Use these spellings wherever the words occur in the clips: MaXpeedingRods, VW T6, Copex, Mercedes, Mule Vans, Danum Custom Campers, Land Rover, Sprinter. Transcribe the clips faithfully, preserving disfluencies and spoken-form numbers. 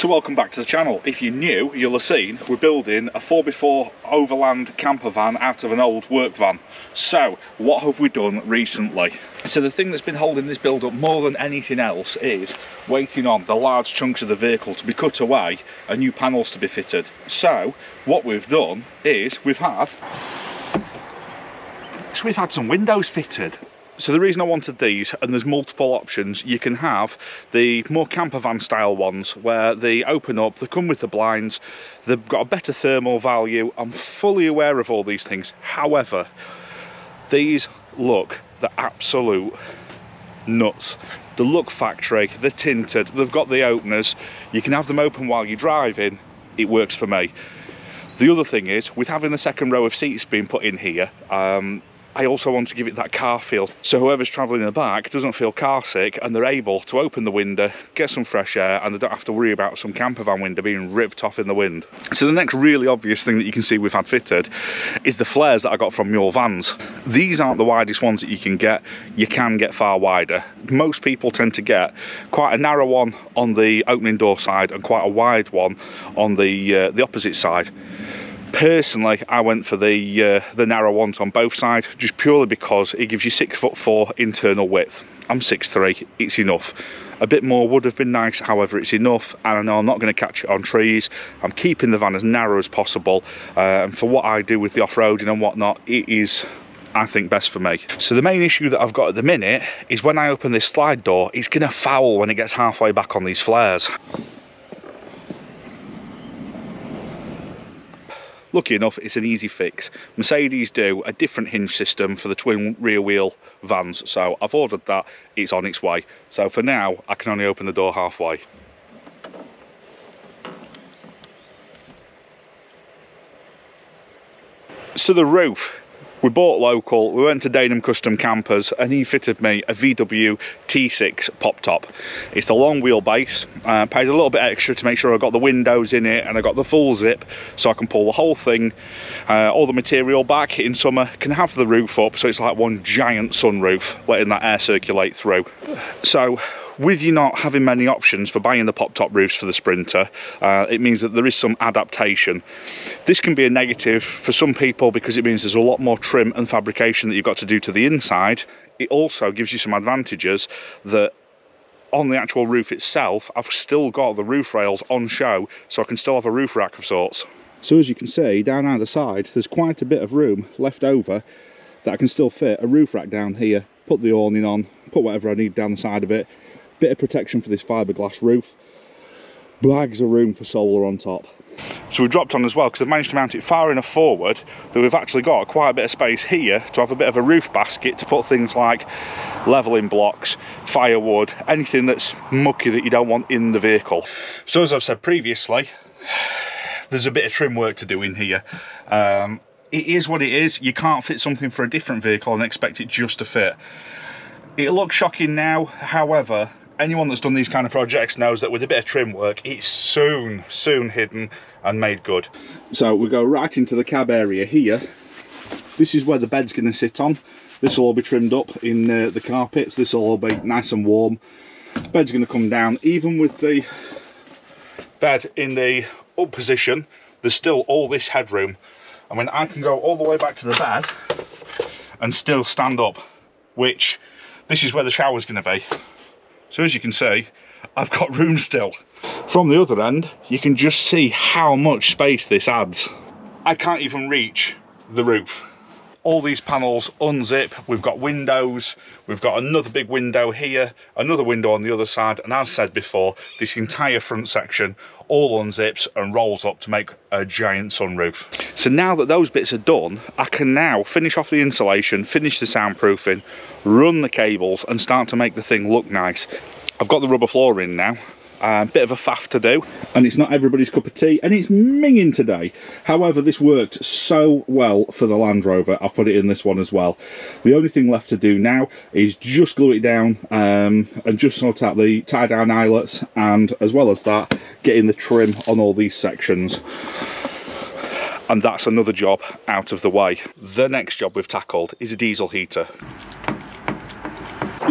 So welcome back to the channel. If you're new, you'll have seen we're building a four by four overland camper van out of an old work van. So what have we done recently? So the thing that's been holding this build up more than anything else is waiting on the large chunks of the vehicle to be cut away and new panels to be fitted. So what we've done is we've had, so we've had some windows fitted. So the reason I wanted these, and there's multiple options, you can have the more camper van style ones where they open up, they come with the blinds, they've got a better thermal value. I'm fully aware of all these things. However, these look the absolute nuts. They look factory, they're tinted, they've got the openers. You can have them open while you're driving. It works for me. The other thing is, with having the second row of seats being put in here, um, I also want to give it that car feel, so whoever's travelling in the back doesn't feel car sick and they're able to open the window, get some fresh air, and they don't have to worry about some camper van window being ripped off in the wind. So the next really obvious thing that you can see we've had fitted is the flares that I got from Mule Vans. These aren't the widest ones that you can get. You can get far wider. Most people tend to get quite a narrow one on the opening door side and quite a wide one on the, uh, the opposite side. Personally, I went for the uh, the narrow ones on both sides, just purely because it gives you six foot four internal width. I'm six three, it's enough. A bit more would have been nice, however it's enough, and I know I'm not going to catch it on trees. I'm keeping the van as narrow as possible, uh, and for what I do with the off-roading and whatnot, it is, I think, best for me. So the main issue that I've got at the minute is when I open this slide door, it's going to foul when it gets halfway back on these flares. Lucky enough, it's an easy fix. Mercedes do a different hinge system for the twin rear wheel vans, so I've ordered that, it's on its way. So for now, I can only open the door halfway. So the roof. We bought local, we went to Danum Custom Campers, and he fitted me a V W T six pop top. It's the long wheelbase. I uh, paid a little bit extra to make sure I got the windows in it and I got the full zip so I can pull the whole thing, uh, all the material back in summer, can have the roof up so it's like one giant sunroof, letting that air circulate through. So with you not having many options for buying the pop-top roofs for the Sprinter, uh, it means that there is some adaptation. This can be a negative for some people because it means there's a lot more trim and fabrication that you've got to do to the inside. It also gives you some advantages that on the actual roof itself, I've still got the roof rails on show, so I can still have a roof rack of sorts. So as you can see, down either side, there's quite a bit of room left over that I can still fit a roof rack down here, put the awning on, put whatever I need down the side of it, bit of protection for this fiberglass roof, bags of room for solar on top. So we've dropped on as well because I've managed to mount it far enough forward that we've actually got quite a bit of space here to have a bit of a roof basket to put things like levelling blocks, firewood, anything that's mucky that you don't want in the vehicle. So as I've said previously, there's a bit of trim work to do in here. Um, it is what it is. You can't fit something for a different vehicle and expect it just to fit. It looks shocking now, however, anyone that's done these kind of projects knows that with a bit of trim work, it's soon, soon hidden and made good. So we go right into the cab area here. This is where the bed's going to sit on. This will all be trimmed up in uh, the carpets. This will all be nice and warm. Bed's going to come down. Even with the bed in the up position, there's still all this headroom. I mean, I can go all the way back to the bed and still stand up, which this is where the shower's going to be. So as you can see, I've got room still. From the other end, you can just see how much space this adds. I can't even reach the roof. All these panels unzip, we've got windows, we've got another big window here, another window on the other side, and as said before, this entire front section all unzips and rolls up to make a giant sunroof. So now that those bits are done, I can now finish off the insulation, finish the soundproofing, run the cables and start to make the thing look nice. I've got the rubber floor in now, a bit of a faff to do, and it's not everybody's cup of tea, and it's minging today. However, this worked so well for the Land Rover, I've put it in this one as well. The only thing left to do now is just glue it down um, and just sort out the tie-down eyelets, and as well as that, getting the trim on all these sections, and that's another job out of the way. The next job we've tackled is a diesel heater.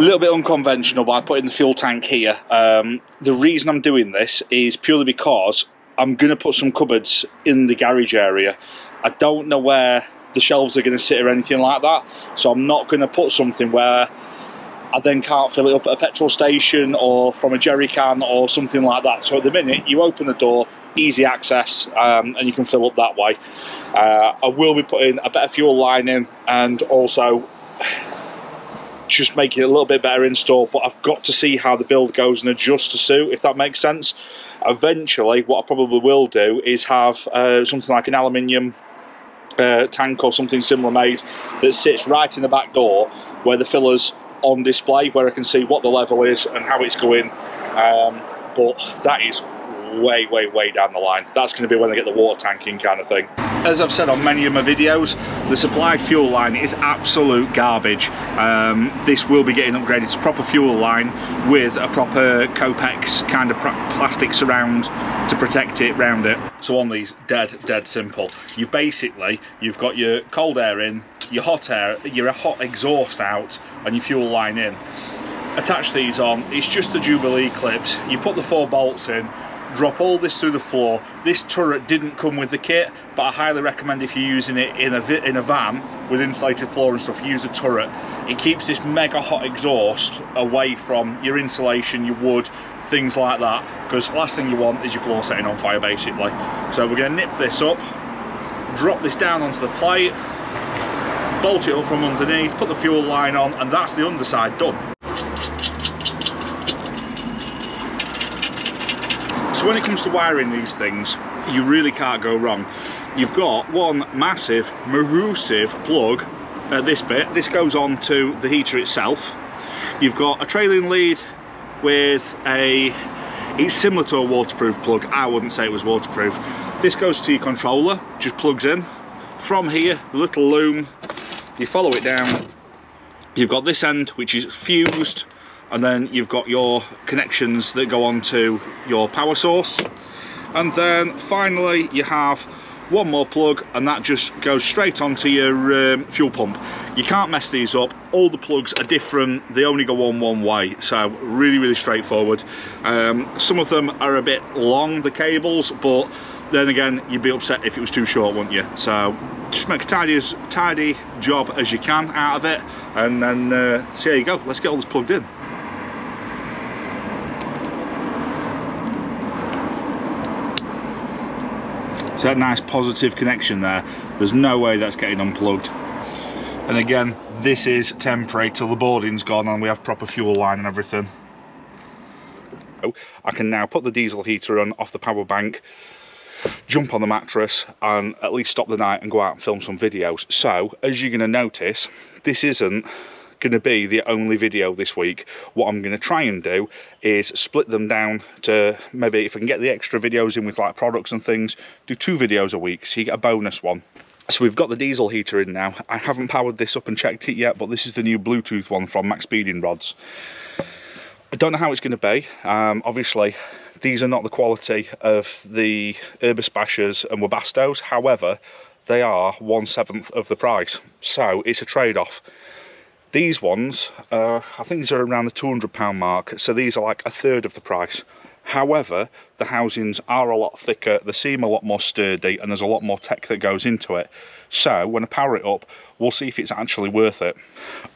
A little bit unconventional, but I put in the fuel tank here. Um, the reason I'm doing this is purely because I'm going to put some cupboards in the garage area. I don't know where the shelves are going to sit or anything like that, so I'm not going to put something where I then can't fill it up at a petrol station or from a jerry can or something like that. So at the minute, you open the door, easy access, um, and you can fill up that way. Uh, I will be putting a better fuel line in and also just making it a little bit better in store, but I've got to see how the build goes and adjust to suit, if that makes sense. Eventually, what I probably will do is have uh, something like an aluminium uh, tank or something similar made that sits right in the back door where the filler's on display, where I can see what the level is and how it's going. Um, but that is way, way, way down the line. That's going to be when I get the water tank in, kind of thing. As I've said on many of my videos, the supplied fuel line is absolute garbage. Um, this will be getting upgraded to proper fuel line with a proper Copex kind of plastic surround to protect it round it. So on these, dead, dead simple. You basically, you've got your cold air in, your hot air, your hot exhaust out, and your fuel line in. Attach these on. It's just the Jubilee clips. You put the four bolts in, drop all this through the floor. This turret didn't come with the kit, but I highly recommend, if you're using it in a in a van with insulated floor and stuff, use a turret. It keeps this mega hot exhaust away from your insulation, your wood, things like that, because last thing you want is your floor setting on fire, basically. So we're going to nip this up, drop this down onto the plate, bolt it up from underneath, put the fuel line on, and that's the underside done. So when it comes to wiring these things, you really can't go wrong. You've got one massive, massive plug at this bit. This goes on to the heater itself. You've got a trailing lead with a, it's similar to a waterproof plug. I wouldn't say it was waterproof. This goes to your controller, just plugs in. From here, the little loom, you follow it down. You've got this end, which is fused, and then you've got your connections that go on to your power source. And then finally you have one more plug, and that just goes straight onto your um, fuel pump. You can't mess these up. All the plugs are different. They only go on one way, so really, really straightforward. Um, some of them are a bit long, the cables, but then again, you'd be upset if it was too short, wouldn't you? So just make a tidy, as, tidy job as you can out of it, and then uh, so there you go. Let's get all this plugged in. It's that nice positive connection there. There's no way that's getting unplugged. And again, this is temporary till the boarding's gone and we have proper fuel line and everything. Oh, I can now put the diesel heater on off the power bank, jump on the mattress, and at least stop the night and go out and film some videos. So, as you're going to notice, this isn't going to be the only video this week. What I'm going to try and do is split them down to, maybe if I can get the extra videos in with like products and things, do two videos a week, so you get a bonus one. So we've got the diesel heater in now. I haven't powered this up and checked it yet, but this is the new Bluetooth one from MaXpeedingRods. I don't know how it's going to be. Um, obviously these are not the quality of the Urbaspashers and Wabastos, however they are one seventh of the price, so it's a trade-off. These ones, uh, I think these are around the two hundred pound mark, so these are like a third of the price. However, the housings are a lot thicker, they seem a lot more sturdy, and there's a lot more tech that goes into it. So, when I power it up, we'll see if it's actually worth it.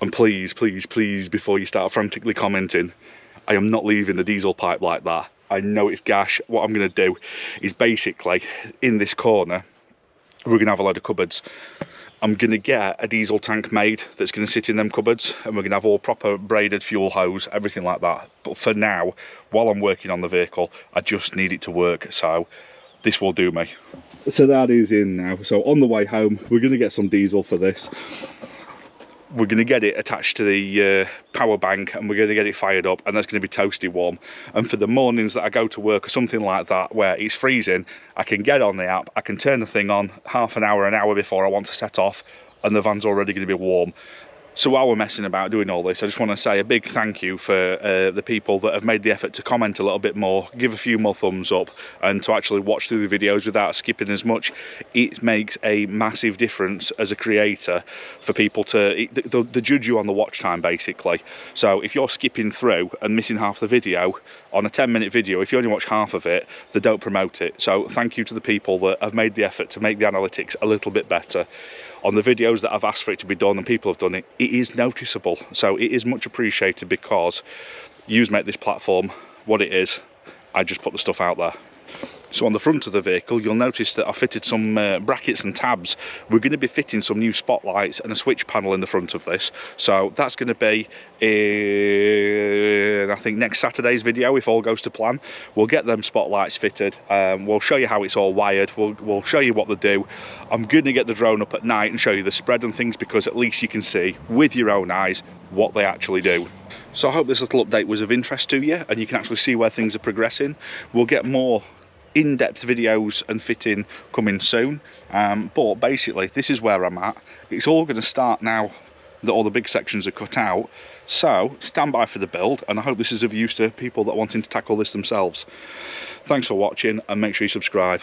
And please, please, please, before you start frantically commenting, I am not leaving the diesel pipe like that. I know it's gash. What I'm going to do is basically, in this corner, we're going to have a load of cupboards. I'm going to get a diesel tank made that's going to sit in them cupboards, and we're going to have all proper braided fuel hose, everything like that. But for now, while I'm working on the vehicle, I just need it to work, so this will do me. So that is in now. So on the way home, we're going to get some diesel for this. We're going to get it attached to the uh, power bank, and we're going to get it fired up, and that's going to be toasty warm. And for the mornings that I go to work or something like that where it's freezing, I can get on the app, I can turn the thing on half an hour, an hour before I want to set off, and the van's already going to be warm. So while we're messing about doing all this, I just want to say a big thank you for uh, the people that have made the effort to comment a little bit more, give a few more thumbs up, and to actually watch through the videos without skipping as much. It makes a massive difference as a creator for people to, it, they'll, they'll judge you on the watch time basically. So if you're skipping through and missing half the video, on a ten minute video, if you only watch half of it, they don't promote it. So thank you to the people that have made the effort to make the analytics a little bit better. On the videos that I've asked for it to be done and people have done it, it is noticeable. So it is much appreciated because yous make this platform what it is. I just put the stuff out there. So on the front of the vehicle, you'll notice that I fitted some uh, brackets and tabs. We're going to be fitting some new spotlights and a switch panel in the front of this. So that's going to be in, I think, next Saturday's video, if all goes to plan. We'll get them spotlights fitted. Um, we'll show you how it's all wired. We'll, we'll show you what they do. I'm going to get the drone up at night and show you the spread and things, because at least you can see with your own eyes what they actually do. So I hope this little update was of interest to you and you can actually see where things are progressing. We'll get more in-depth videos and fitting coming soon, um, but basically this is where I'm at. It's all going to start now that all the big sections are cut out, so stand by for the build, and I hope this is of use to people that are wanting to tackle this themselves. Thanks for watching, and make sure you subscribe.